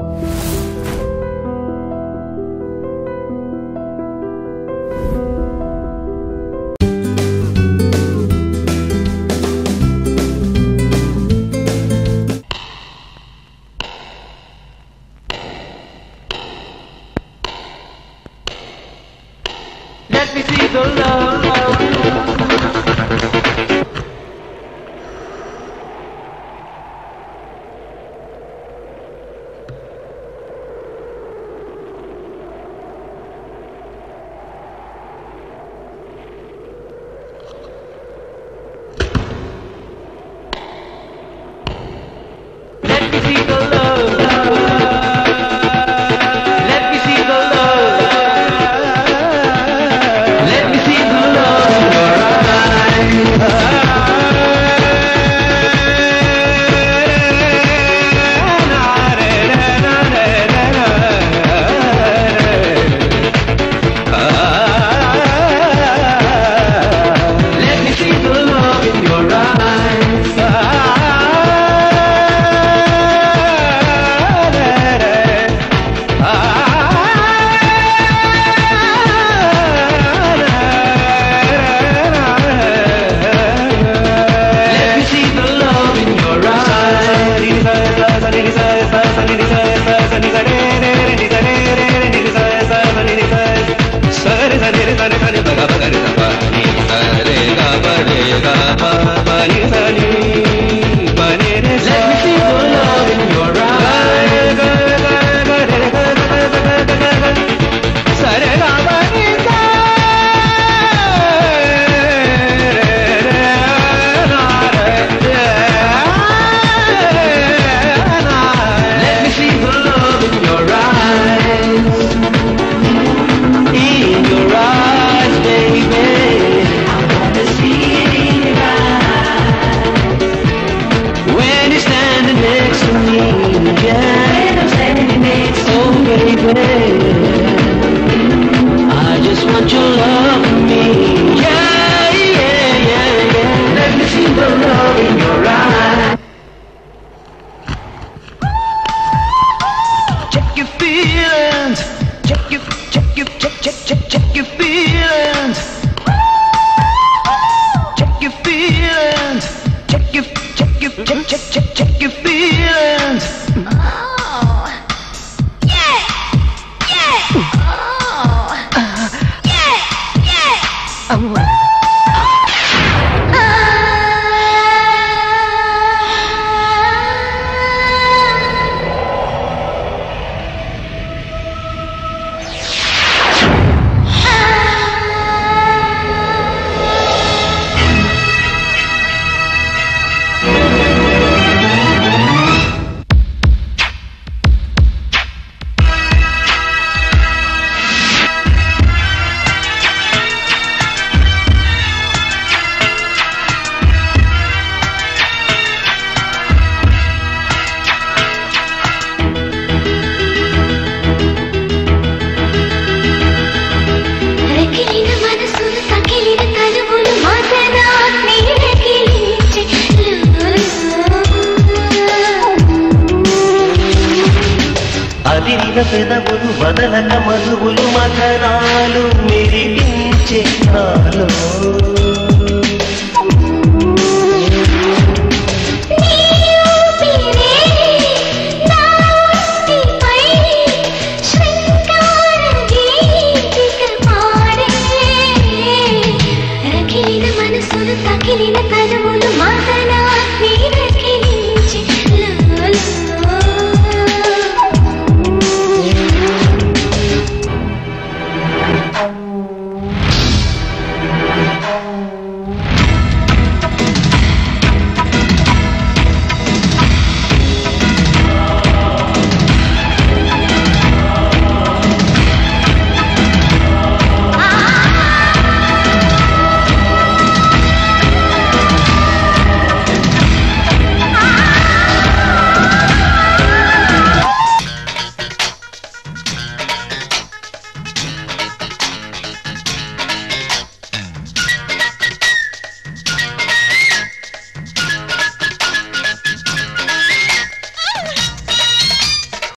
Let me see the love of you. Let me see the love. I just want your love for me. Yeah, yeah, yeah, yeah. Let me see the love in your eyes. Check your feelings. Check your feelings. Check your feelings. Check your feelings. పెదవులు వదలక మధువులు మధనాలు మెరిపించే నాలో